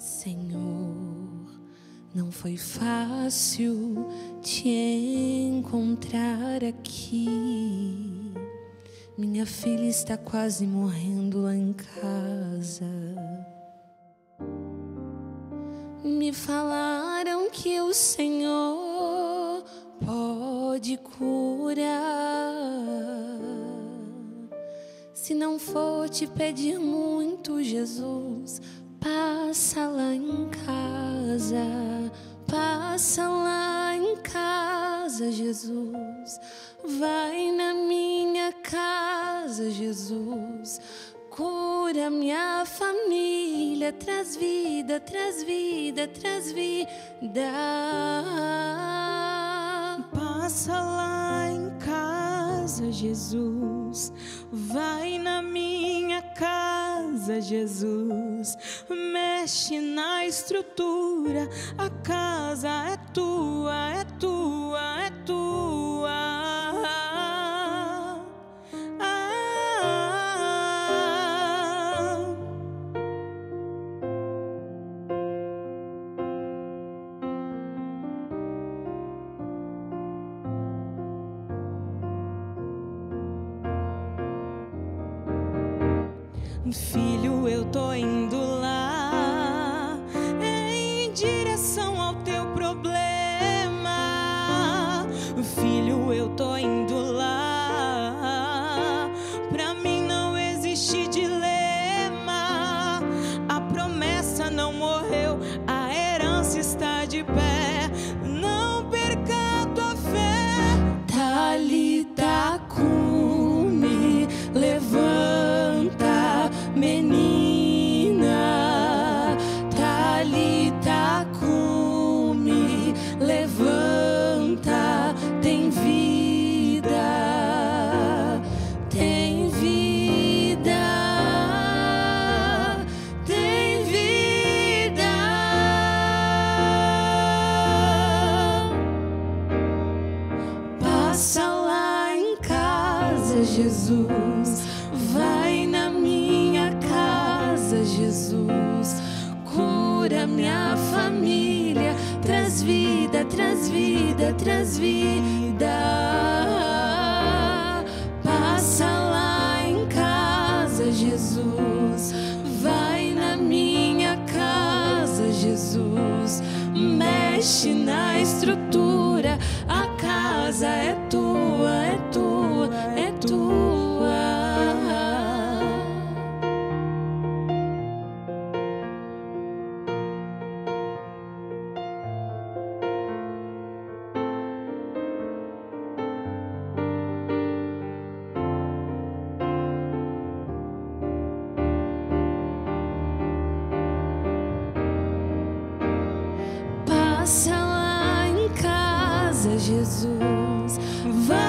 Senhor, não foi fácil te encontrar aqui. Minha filha está quase morrendo lá em casa. Me falaram que o Senhor pode curar. Se não for te pedir muito, Jesus, passa lá em casa, passa lá em casa, Jesus. Vai na minha casa, Jesus. Cura minha família, traz vida, traz vida, traz vida. Passa lá em casa, Jesus. Vai na minha casa, Jesus. Mexe na estrutura, a casa é tua, é tua, é tua. Filho, eu tô indo lá em direção ao teu problema. Filho, eu tô indo lá, pra mim não existe dilema. A promessa não morreu, a herança está de pé. Não perca a tua fé. Tá ali, tá cume, levanta. Menina, Talita cume, levanta, tem vida, tem vida. Passa lá em casa, Jesus. Vai na minha casa, Jesus. Cura minha família, traz vida, traz vida, traz vida. Passa lá em casa, Jesus. Vai na minha casa, Jesus. Mexe na estrutura, a casa é tua, é tua, é tua. Passa lá em casa, Jesus. Vai